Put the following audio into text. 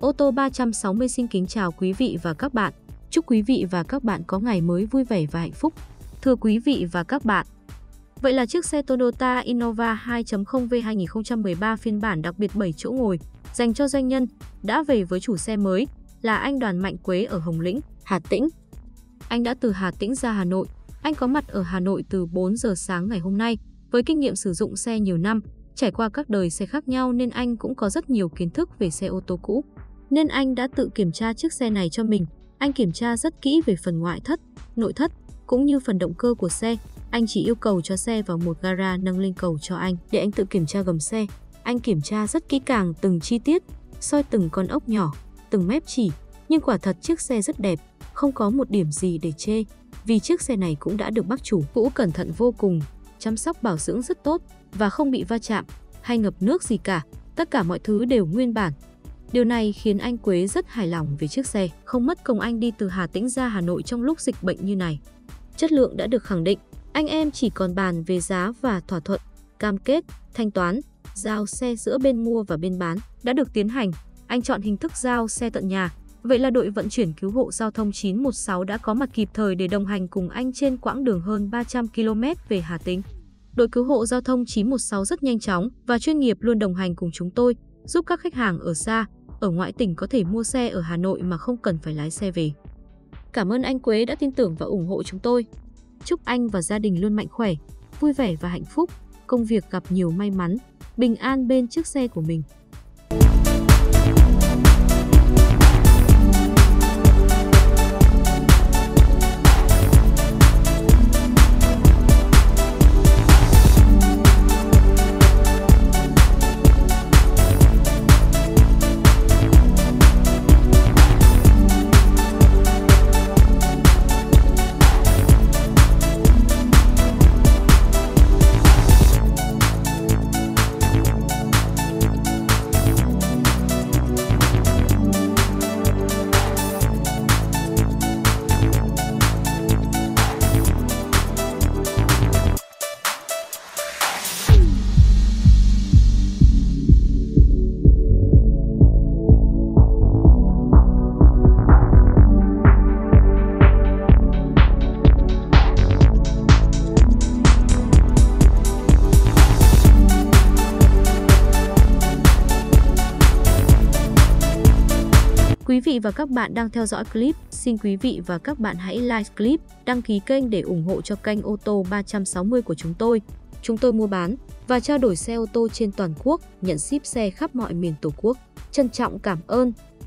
Ô tô 360 xin kính chào quý vị và các bạn. Chúc quý vị và các bạn có ngày mới vui vẻ và hạnh phúc. Thưa quý vị và các bạn, vậy là chiếc xe Toyota Innova 2.0 V 2013 phiên bản đặc biệt 7 chỗ ngồi dành cho doanh nhân đã về với chủ xe mới là anh Đoàn Mạnh Quế ở Hồng Lĩnh, Hà Tĩnh. Anh đã từ Hà Tĩnh ra Hà Nội. Anh có mặt ở Hà Nội từ 4 giờ sáng ngày hôm nay. Với kinh nghiệm sử dụng xe nhiều năm, trải qua các đời xe khác nhau nên anh cũng có rất nhiều kiến thức về xe ô tô cũ. Nên anh đã tự kiểm tra chiếc xe này cho mình. Anh kiểm tra rất kỹ về phần ngoại thất, nội thất, cũng như phần động cơ của xe. Anh chỉ yêu cầu cho xe vào một gara nâng lên cầu cho anh để anh tự kiểm tra gầm xe. Anh kiểm tra rất kỹ càng từng chi tiết, soi từng con ốc nhỏ, từng mép chỉ. Nhưng quả thật chiếc xe rất đẹp, không có một điểm gì để chê. Vì chiếc xe này cũng đã được bác chủ cũ cẩn thận vô cùng, chăm sóc bảo dưỡng rất tốt và không bị va chạm hay ngập nước gì cả. Tất cả mọi thứ đều nguyên bản. Điều này khiến anh Quế rất hài lòng về chiếc xe. Không mất công anh đi từ Hà Tĩnh ra Hà Nội trong lúc dịch bệnh như này. Chất lượng đã được khẳng định. Anh em chỉ còn bàn về giá và thỏa thuận, cam kết, thanh toán, giao xe giữa bên mua và bên bán đã được tiến hành. Anh chọn hình thức giao xe tận nhà. Vậy là đội vận chuyển cứu hộ giao thông 916 đã có mặt kịp thời để đồng hành cùng anh trên quãng đường hơn 300 km về Hà Tĩnh. Đội cứu hộ giao thông 916 rất nhanh chóng và chuyên nghiệp luôn đồng hành cùng chúng tôi, giúp các khách hàng ở xa, ở ngoại tỉnh có thể mua xe ở Hà Nội mà không cần phải lái xe về. Cảm ơn anh Quế đã tin tưởng và ủng hộ chúng tôi. Chúc anh và gia đình luôn mạnh khỏe, vui vẻ và hạnh phúc, công việc gặp nhiều may mắn, bình an bên chiếc xe của mình. Quý vị và các bạn đang theo dõi clip, xin quý vị và các bạn hãy like clip, đăng ký kênh để ủng hộ cho kênh Ô tô 360 của chúng tôi. Chúng tôi mua bán và trao đổi xe ô tô trên toàn quốc, nhận ship xe khắp mọi miền Tổ quốc. Trân trọng cảm ơn.